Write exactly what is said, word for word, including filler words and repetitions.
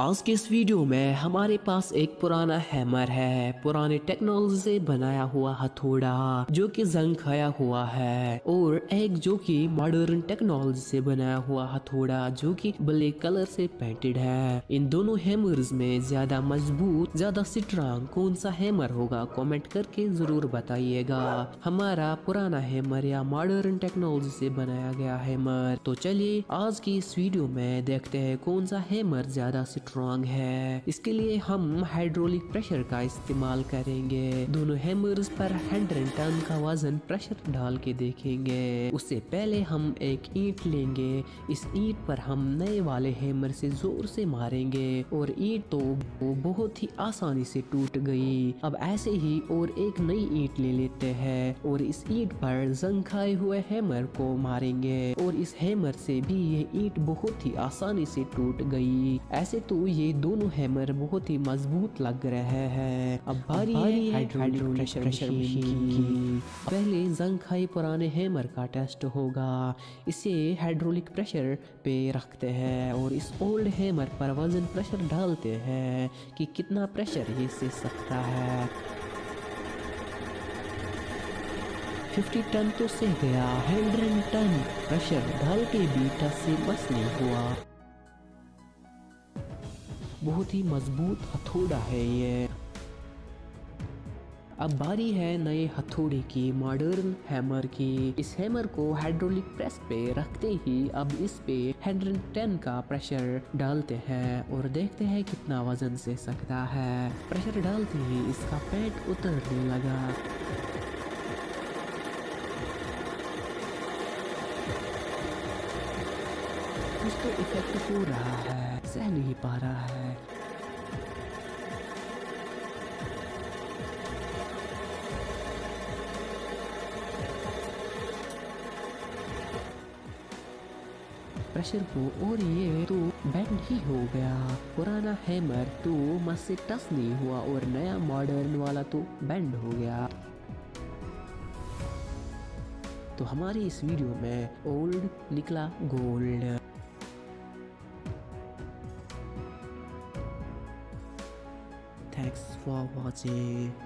आज के इस वीडियो में हमारे पास एक पुराना हैमर है, पुराने टेक्नोलॉजी से बनाया हुआ हथौड़ा जो कि जंग खाया हुआ है, और एक जो कि मॉडर्न टेक्नोलॉजी से बनाया हुआ हथौड़ा जो कि ब्लैक कलर से पेंटेड है। इन दोनों हैमर्स में ज्यादा मजबूत, ज्यादा स्ट्रांग कौन सा हैमर होगा कमेंट करके जरूर बताइएगा। हमारा पुराना हैमर या मॉडर्न टेक्नोलॉजी से बनाया गया हैमर। तो चलिए आज की इस वीडियो में देखते हैं कौन सा हैमर ज्यादा स्ट्रॉन्ग है। इसके लिए हम हाइड्रोलिक प्रेशर का इस्तेमाल करेंगे। दोनों हैमर्स पर हंड्रेड टन का वजन प्रेशर डाल के देखेंगे। उससे पहले हम एक ईंट लेंगे। इस ईंट पर हम नए वाले हैमर से जोर से मारेंगे और ईंट तो बहुत ही आसानी से टूट गई। अब ऐसे ही और एक नई ईंट ले लेते हैं और इस ईंट पर जंग खाए हुए हैमर को मारेंगे और इस हैमर से भी ये ईंट बहुत ही आसानी से टूट गई। ऐसे तो ये दोनों हैमर बहुत ही मजबूत लग रहे हैं। अब बारी है हाइड्रोलिक प्रेशर मशीन की। पहले जंग खाए पुराने हैमर का टेस्ट होगा। इसे हाइड्रोलिक प्रेशर पे रखते हैं और इस ओल्ड हैमर पर वजन प्रेशर डालते हैं कि कितना प्रेशर ये सह सकता है। पचास टन तो सह गया, हंड्रेड टन प्रेशर डाल के भी टस से बस नहीं हुआ। बहुत ही मजबूत हथौड़ा है ये। अब बारी है नए हथौड़े की, मॉडर्न हैमर की। इस हैमर को हाइड्रोलिक प्रेस पे रखते ही अब इस पे एक सौ दस का प्रेशर डालते हैं और देखते हैं कितना वजन सह सकता है। प्रेशर डालते ही इसका पेट उतरने लगा। कुछ तो इफेक्ट हो रहा है, सह नहीं पा रहा है। प्रेशर को और ये तो बैंड ही हो गया। पुराना हैमर तो मस से टच नहीं हुआ और नया मॉडर्न वाला तो बैंड हो गया। तो हमारी इस वीडियो में ओल्ड निकला गोल्ड। Thanks for watching.